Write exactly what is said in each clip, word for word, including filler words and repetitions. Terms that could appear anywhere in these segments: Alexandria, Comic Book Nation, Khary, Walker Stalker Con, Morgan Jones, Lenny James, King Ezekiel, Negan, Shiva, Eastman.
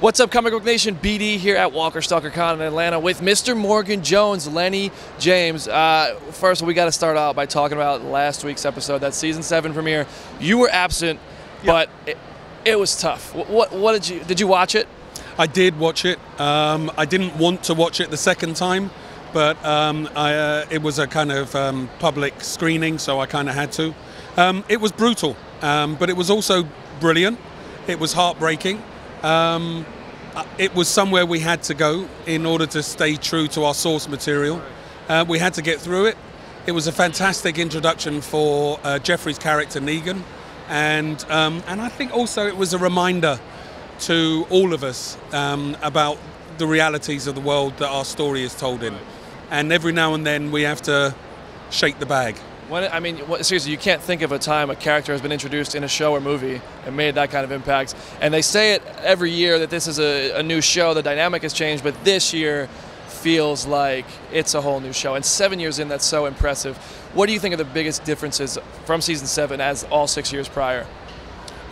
What's up, Comic Book Nation? B D here at Walker Stalker Con in Atlanta with Mister Morgan Jones, Lenny James. Uh, first, we got to start out by talking about last week's episode, that season seven premiere. You were absent, yep. but it, it was tough. What, what, what did you did you watch it? I did watch it. Um, I didn't want to watch it the second time, but um, I, uh, it was a kind of um, public screening, so I kind of had to. Um, it was brutal, um, but it was also brilliant. It was heartbreaking. Um, it was somewhere we had to go in order to stay true to our source material. Uh, we had to get through it. It was a fantastic introduction for uh, Jeffrey's character Negan, and um, and I think also it was a reminder to all of us um, about the realities of the world that our story is told in. And every now and then we have to shake the bag. When, I mean, seriously, you can't think of a time a character has been introduced in a show or movie and made that kind of impact. And they say it every year that this is a, a new show, the dynamic has changed, but this year feels like it's a whole new show. And seven years in, that's so impressive. What do you think are the biggest differences from season seven as all six years prior?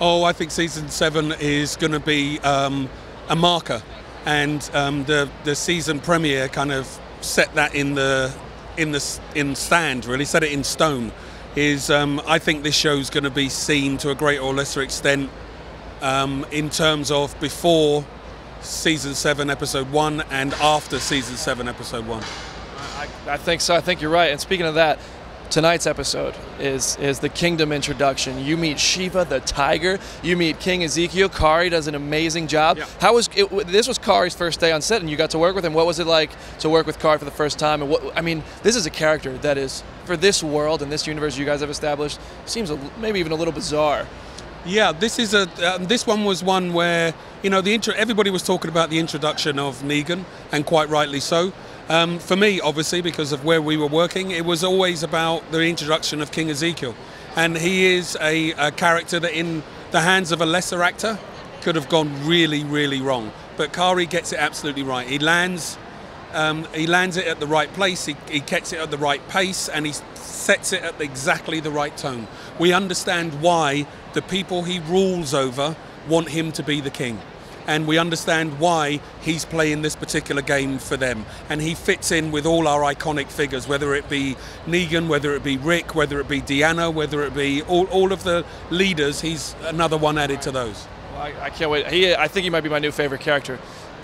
Oh, I think season seven is going to be um, a marker. And um, the, the season premiere kind of set that in the... in the in stand, really set it in stone. Is um, I think this show's going to be seen to a greater or lesser extent um, in terms of before season seven episode one and after season seven episode one. I, I think so. I think you're right. And speaking of that, tonight's episode is is the Kingdom introduction. You meet Shiva the tiger. You meet King Ezekiel. Khary does an amazing job. Yeah. How was it, this was Kari's first day on set, and you got to work with him. What was it like to work with Khary for the first time? And what I mean, this is a character that is for this world and this universe you guys have established seems a, maybe even a little bizarre. Yeah, this is a um, this one was one where you know the intro. Everybody was talking about the introduction of Negan, and quite rightly so. Um, for me, obviously, because of where we were working, it was always about the introduction of King Ezekiel. And he is a, a character that in the hands of a lesser actor could have gone really, really wrong. But Khary gets it absolutely right. He lands um, he lands it at the right place, he, he gets it at the right pace, and he sets it at exactly the right tone. We understand why the people he rules over want him to be the king. And we understand why he's playing this particular game for them. And he fits in with all our iconic figures, whether it be Negan, whether it be Rick, whether it be Deanna, whether it be all, all of the leaders. He's another one added to those. Well, I, I can't wait. He, I think he might be my new favorite character.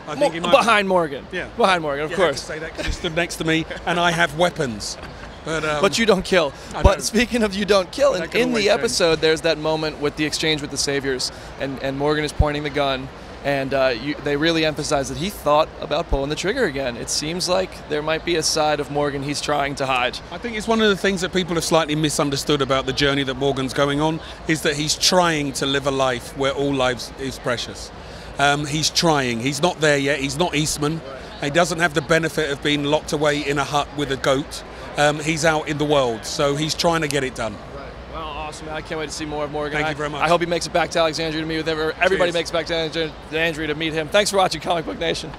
I think Mo he might behind be. Morgan. Yeah. Behind Morgan, of yeah, course. I can say that because he stood next to me and I have weapons. But, um, but you don't kill. I but don't. Speaking of you don't kill, and in the episode, change. There's that moment with the exchange with the Saviors, and, and Morgan is pointing the gun. And uh, you, they really emphasize that he thought about pulling the trigger again. It seems like there might be a side of Morgan he's trying to hide. I think it's one of the things that people have slightly misunderstood about the journey that Morgan's going on, is that he's trying to live a life where all lives is precious. Um, he's trying. He's not there yet. He's not Eastman. He doesn't have the benefit of being locked away in a hut with a goat. Um, he's out in the world, so he's trying to get it done. I can't wait to see more of Morgan. Thank you very much. I hope he makes it back to Alexandria to meet with everybody. Cheers. Makes it back to Alexandria to meet him. Thanks for watching Comic Book Nation.